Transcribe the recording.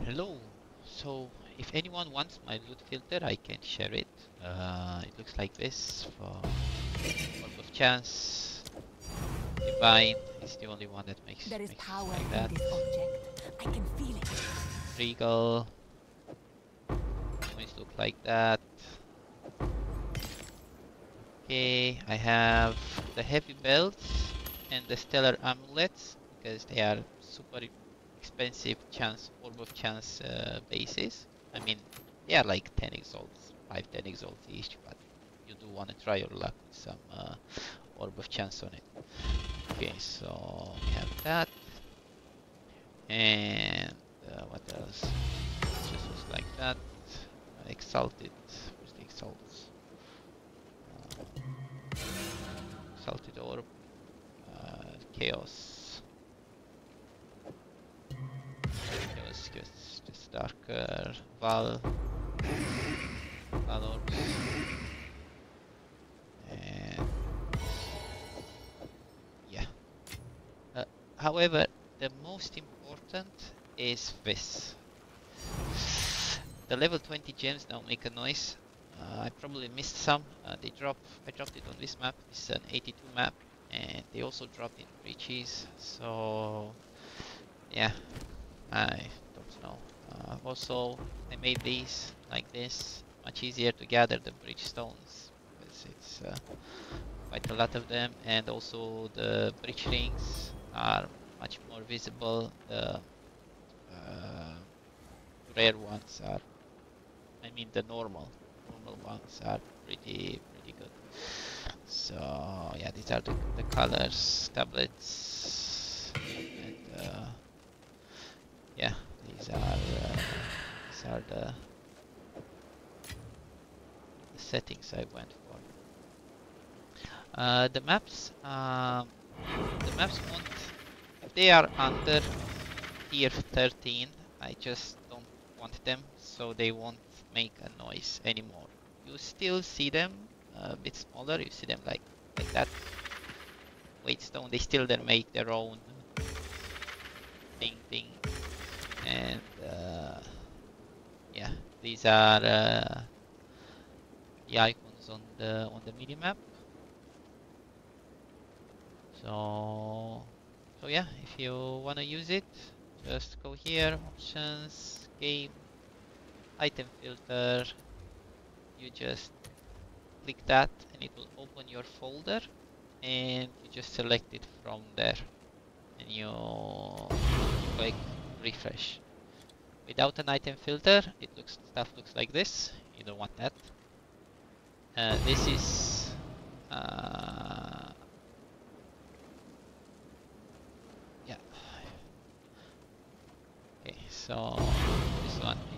Hello. So if anyone wants my loot filter, I can share it. It looks like this for World of Chance. Divine is the only one that makes there is makes power like that. In this object. I can feel it. Regal. Always look like that. Okay, I have the heavy belts and the stellar amulets because they are super expensive chance orb of chance bases. I mean, they are like 10 exalts, 5-10 exalts each, but you do want to try your luck with some orb of chance on it. Okay, so we have that, and what else? Just looks like that. Exalted. Where's the exalts? Exalted orb. Chaos. Just darker Valor, and yeah. However, the most important is this. The level 20 gems now make a noise. I probably missed some. They drop. I dropped it on this map. It's an 82 map, and they also dropped in breaches. So yeah, I don't know. Also, I made these like this. Much easier to gather the bridge stones because it's quite a lot of them, and also the bridge rings are much more visible. The rare ones are, I mean, the normal ones are pretty good. So yeah, these are the colors tablets. And, yeah, these are the settings I went for. The maps won't, they are under tier 13. I just don't want them, so they won't make a noise anymore. You still see them a bit smaller. You see them like that. Waitstone, they still then make their own thing. And yeah, these are the icons on the mini map. So yeah, if you want to use it, just go here, options, game, item filter. You just click that, and it will open your folder, and you just select it from there, and you click refresh. Without an item filter, stuff looks like this. You don't want that. This is yeah. Okay, so this one